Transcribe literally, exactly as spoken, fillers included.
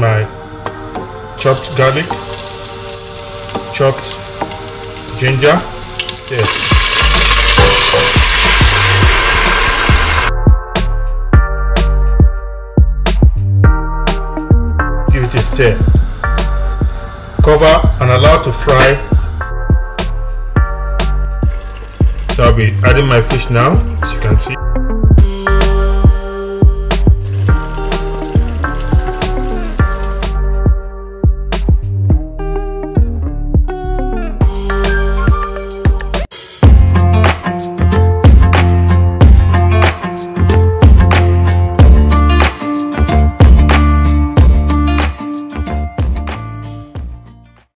my chopped garlic, chopped ginger. Yes. Give it a stir. Cover and allow to fry. So I'll be adding my fish now, as you can see.